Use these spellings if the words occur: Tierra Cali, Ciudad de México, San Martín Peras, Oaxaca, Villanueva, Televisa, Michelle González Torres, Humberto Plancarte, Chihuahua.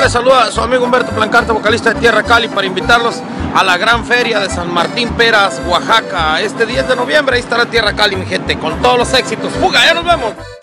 acá les saluda a su amigo Humberto Plancarte, vocalista de Tierra Cali, para invitarlos a la gran feria de San Martín Peras, Oaxaca. Este 10 de noviembre ahí estará Tierra Cali, mi gente, con todos los éxitos. ¡Fuga! ¡Ya nos vemos!